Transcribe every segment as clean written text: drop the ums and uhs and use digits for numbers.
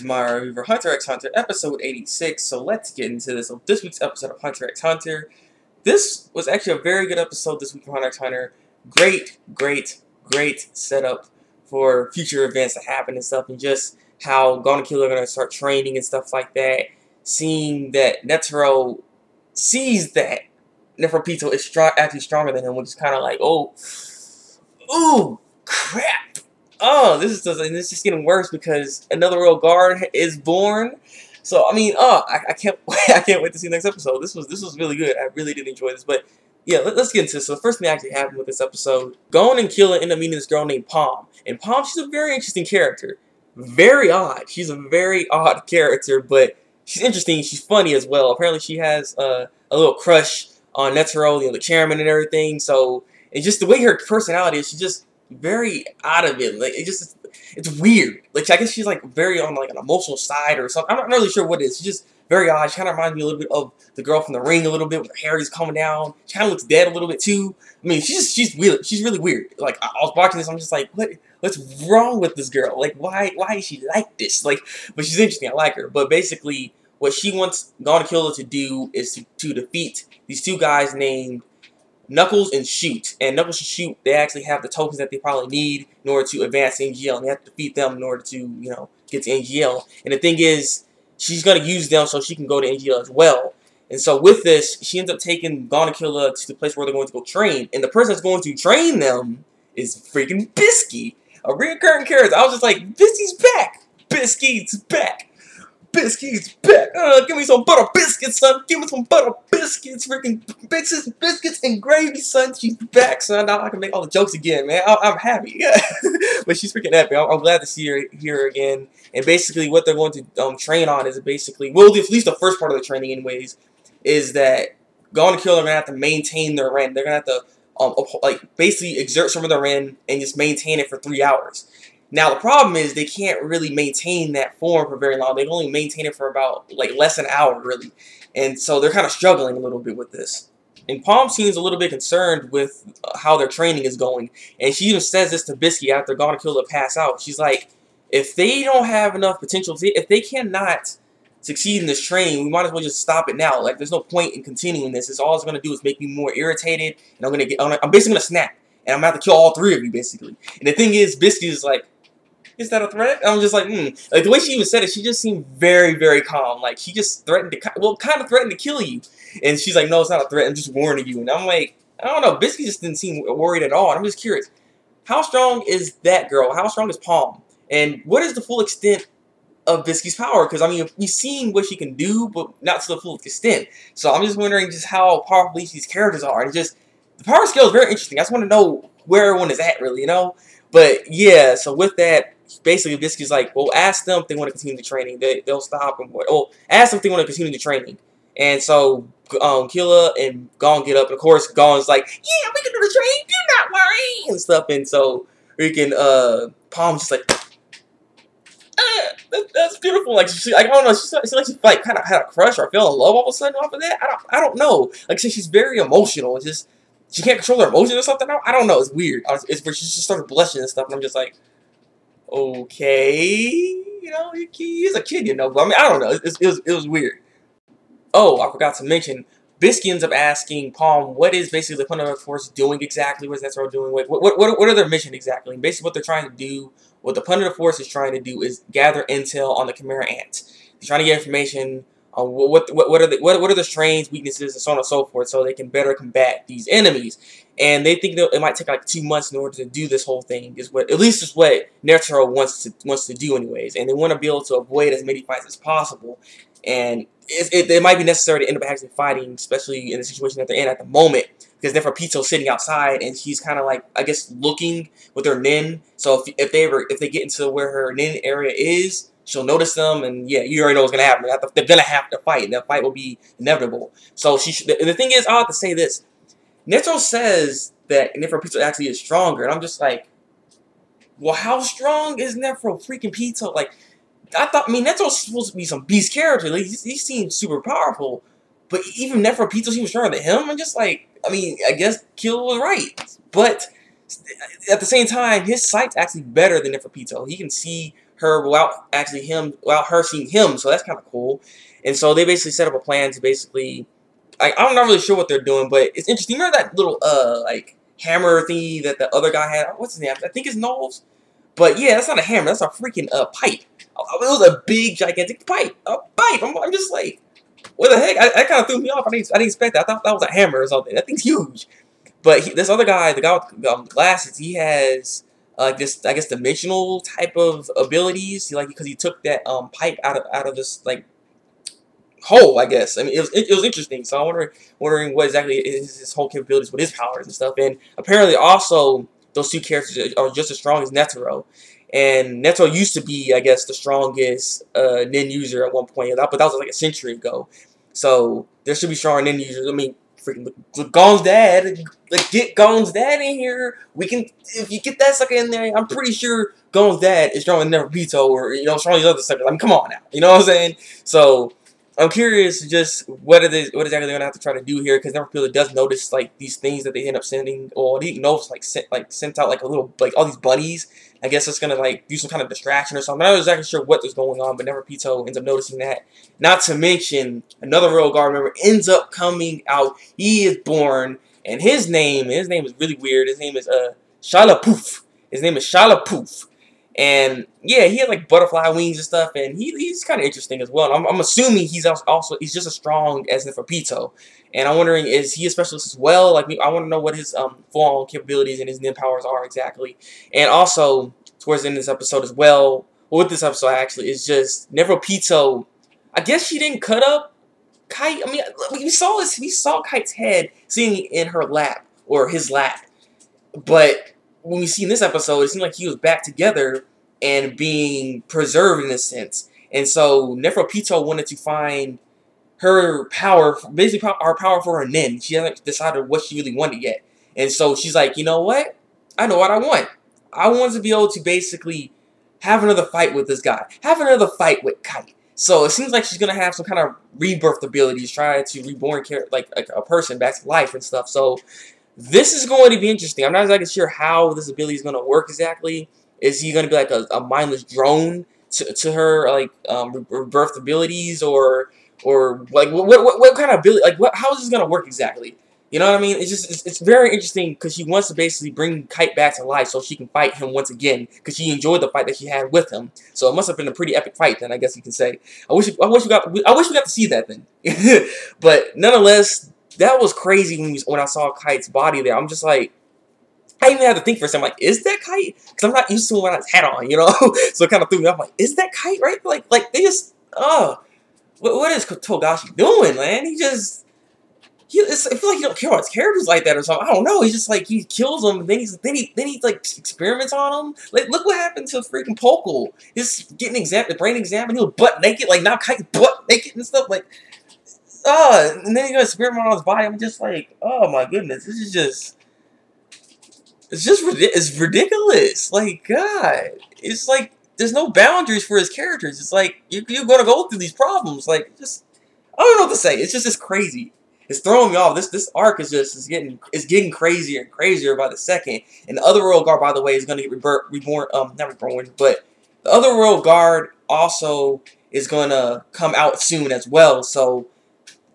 is my review for Hunter x Hunter, episode 86, so let's get into this. So this week's episode of Hunter x Hunter. This was actually a very good episode this week for Hunter x Hunter. Great setup for future events that happen and stuff, and just how Gon and Killua are going to start training and stuff like that. Seeing that Netero sees that Neferpitou is actually stronger than him, which is kind of like, oh, ooh, crap. Oh, this is getting worse because another royal guard is born. So I mean, I can't wait to see the next episode. This was really good. I really did enjoy this. But yeah, let's get into this. So the first thing that actually happened with this episode, Gon and Killua end up meeting this girl named Palm. And Palm, she's a very interesting character. Very odd. She's a very odd character, but she's interesting. She's funny as well. Apparently, she has a little crush on Netero, you know, the chairman and everything. So it's just the way her personality is. She just very out of it, like it's weird. Like I guess she's like very on like an emotional side or something. I'm not really sure what it is. She's just very odd. She kind of reminds me a little bit of the girl from The Ring a little bit, with her hair is coming down. She kind of looks dead a little bit too. I mean, she's weird. She's really weird. Like I was watching this, I'm just like, what's wrong with this girl? Like why is she like this? Like, but she's interesting. I like her. But basically, what she wants Gon and Killua to do is to defeat these two guys named Knuckles and Shoot. And Knuckles and Shoot, they actually have the tokens that they probably need in order to advance NGL. And they have to defeat them in order to, you know, get to NGL. And the thing is, she's going to use them so she can go to NGL as well. And so with this, she ends up taking Gon and Killua to the place where they're going to go train. And the person that's going to train them is freaking Bisky, a reoccurring character. I was just like, Bisky's back! Bisky's back! Biscuits back! Give me some butter biscuits, son! Give me some butter biscuits! Freaking bitches, biscuits and gravy, son! She's back, son! Now I can make all the jokes again, man. I'm happy, yeah. But she's freaking happy. I'm glad to see her here again. And basically, what they're going to train on is basically, well, at least the first part of the training, anyways, is that Gon and Killua are gonna have to maintain their Ren. They're gonna have to like basically exert some of their Ren and just maintain it for 3 hours. Now, the problem is they can't really maintain that form for very long. They can only maintain it for about, like, less than an hour, really. And so they're kind of struggling a little bit with this. And Palm seems a little bit concerned with how their training is going. And she even says this to Bisky after Gon and Killua pass out. She's like, if they don't have enough potential, if they cannot succeed in this training, we might as well just stop it now. Like, there's no point in continuing this. It's all it's going to do is make me more irritated. And I'm basically going to snap. And I'm going to have to kill all three of you, basically. And the thing is, Bisky is like, is that a threat? I'm just like, Like, the way she even said it, she just seemed very, very calm. Like, she just threatened to, well, kind of threatened to kill you. And she's like, no, it's not a threat. I'm just warning you. And I'm like, I don't know. Bisky just didn't seem worried at all. And I'm just curious. How strong is that girl? How strong is Palm? And what is the full extent of Bisky's power? Because, I mean, we've seen what she can do, but not to the full extent. So I'm just wondering just how powerful these characters are. And just, the power scale is very interesting. I just want to know where everyone is at, really, you know? But, yeah, so with that, basically, Biscuit's like, well, ask them if they want to continue the training. They'll stop and what? Oh, ask them if they want to continue the training. And so, Killua and Gon get up. And of course, Gon's like, yeah, we can do the training. Do not worry and stuff. And so, freaking Palm's just like, that's beautiful. Like she, I don't know. She's like she like kind of had a crush or fell in love all of a sudden off of that. I don't know. Like I said, she's very emotional. It's just she can't control her emotions or something. I don't know. It's weird. It's where she just started blushing and stuff. And I'm just like, okay, you know, he's a kid, you know, but I mean, I don't know, it was weird. Oh, I forgot to mention, Bisky ends up asking Palm, what is basically the Punishment Force doing exactly, what is Netero doing, what are their mission exactly, and basically what they're trying to do, what the Punishment Force is trying to do is gather intel on the Chimera ant. They're trying to get information on what are the strains, weaknesses, and so on and so forth, so they can better combat these enemies. And they think that it might take like 2 months in order to do this whole thing. Is what, at least is what Netero wants to do anyways. And they want to be able to avoid as many fights as possible. And it might be necessary to end up actually fighting, especially in the situation that they're in at the moment. Because Neferpito's sitting outside, and she's kind of like, I guess, looking with her Nen. So if they get into where her Nen area is, she'll notice them, and yeah, you already know what's gonna happen. They're gonna have to fight, and that fight will be inevitable. So the thing is, I'll have to say this. Netero says that Neferpitou actually is stronger, and I'm just like, well, how strong is Neferpitou? Like, I mean, Netero's supposed to be some beast character. Like, he seems super powerful, but even Neferpitou seems stronger than him. I'm just like, I mean, I guess Kill was right, but at the same time, his sight's actually better than Neferpitou. He can see her without actually him, without her seeing him, so that's kind of cool. And so they basically set up a plan to basically, like, I'm not really sure what they're doing, but it's interesting. Remember that little, like, hammer thingy that the other guy had? What's his name? I think it's Knov. But yeah, that's not a hammer, that's a freaking, pipe. It was a big, gigantic pipe. A pipe! I'm just like, what the heck? That kind of threw me off. I didn't expect that. I thought that was a hammer or something. That thing's huge. But this other guy, the guy with glasses, he has this, I guess, dimensional type of abilities. He, like, because he took that pipe out of this, like, hole, I guess. I mean, it was interesting. So I'm wondering what exactly is his whole capabilities with his powers and stuff. And apparently, also those two characters are just as strong as Netero. And Netero used to be, I guess, the strongest Nen user at one point, but that was like a century ago. So there should be stronger Nen users. I mean, freaking Gon's dad, like, get Gon's dad in here. We can, if you get that sucker in there, I'm pretty sure Gon's dad is stronger than Neferpitou, or, you know, stronger than these other suckers. I mean, come on now, you know what I'm saying? So I'm curious just what exactly they're gonna have to try to do here, because Neferpitou does notice, like, these things that they end up sending, or he knows, like, sent out, like, a little, like, all these buddies. I guess it's gonna, like, do some kind of distraction or something. I'm not exactly sure what is going on, but Neferpitou ends up noticing that. Not to mention another royal guard member ends up coming out. He is born, and his name is really weird. His name is Shaiapouf. His name is Shaiapouf. And yeah, he had, like, butterfly wings and stuff, and he's kind of interesting as well. And I'm assuming he's also just as strong as Neferpitou. And I'm wondering, is he a specialist as well? Like, I want to know what his full-on capabilities and his Nen powers are exactly. And also, towards the end of this episode as well, or with this episode actually, is just Neferpitou. I guess she didn't cut up Kite. I mean, we saw Kite's head sitting in her lap, or his lap, but when we see in this episode, it seemed like he was back together and being preserved in a sense. And so Neferpitou wanted to find her power, basically our power for her Nen. She hasn't decided what she really wanted yet. And so she's like, you know what? I know what I want. I want to be able to basically have another fight with this guy. Have another fight with Kite. So it seems like she's going to have some kind of rebirth abilities, trying to reborn, like a person back to life and stuff. So this is going to be interesting. I'm not exactly sure how this ability is going to work exactly. Is he going to be like a mindless drone to her, like, rebirth abilities, or like what kind of ability, like, how is this going to work exactly? You know what I mean? It's just it's very interesting, because she wants to basically bring Kite back to life so she can fight him once again, because she enjoyed the fight that she had with him. So it must have been a pretty epic fight then, I guess you can say. I wish we got to see that then. But nonetheless, that was crazy when I saw Kite's body there. I'm just like, I even had to think for a second, like, is that Kite? Because I'm not used to when I had on, you know? So it kind of threw me off. I'm like, is that Kite, right? Like they just, what is Togashi doing, man? He just, I feel like he don't care about his characters like that or something. I don't know. He's just like, he kills them, and then he like, experiments on them. Like, look what happened to freaking Pokkle. He's getting examined, brain examined. He was butt naked. Like, now Kite's butt naked and stuff. Like, and then he got a experiment on his body. I'm just like, oh my goodness, this is just, it's ridiculous. Like, God, it's like there's no boundaries for his characters. It's like you're gonna go through these problems. Like, just, I don't know what to say. It's just, it's crazy. It's throwing me off. This arc is just it's getting crazier and crazier by the second. And the other royal guard, by the way, is gonna get not reborn, but the other royal guard also is gonna come out soon as well. So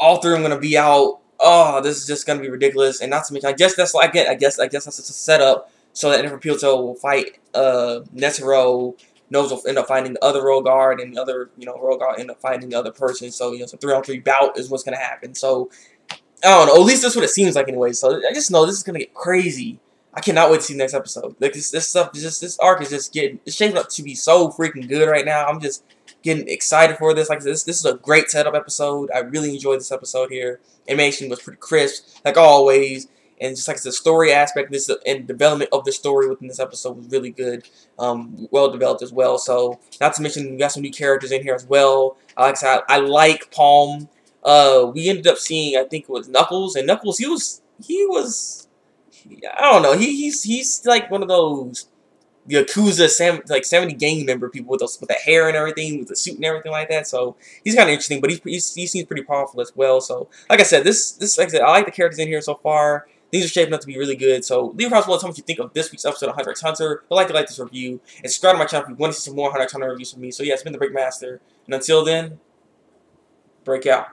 all three of them gonna be out. Oh, this is just gonna be ridiculous. And not to mention, I guess that's like it. I guess that's just a setup so that Neferpitou will fight Netero. Knov will end up fighting the other royal guard, and the other, you know, royal guard end up fighting the other person. So, you know, it's a 3-on-3 bout is what's gonna happen. So I don't know. At least that's what it seems like anyway. So I just know this is gonna get crazy. I cannot wait to see the next episode. Like, this stuff is just, this arc is just getting, it's shaping up to be so freaking good right now. I'm just getting excited for this. Like I said, this is a great setup episode. I really enjoyed this episode here. Animation was pretty crisp, like always. And just like the story aspect, this and development of the story within this episode was really good, well developed as well. So not to mention, we got some new characters in here as well. I like Palm. We ended up seeing, I think it was Knuckles, and Knuckles, he was, I don't know, he's like one of those Yakuza, like 70 gang member people with the hair and everything, with the suit and everything like that. So he's kind of interesting, but he seems pretty powerful as well. So like I said, I like the characters in here so far. These are shaping up to be really good, so leave a comment below and tell me what you think of this week's episode of Hunter x Hunter. But like this review, and subscribe to my channel if you want to see some more Hunter x Hunter reviews from me. So yeah, it's been the Breakmaster, and until then, break out.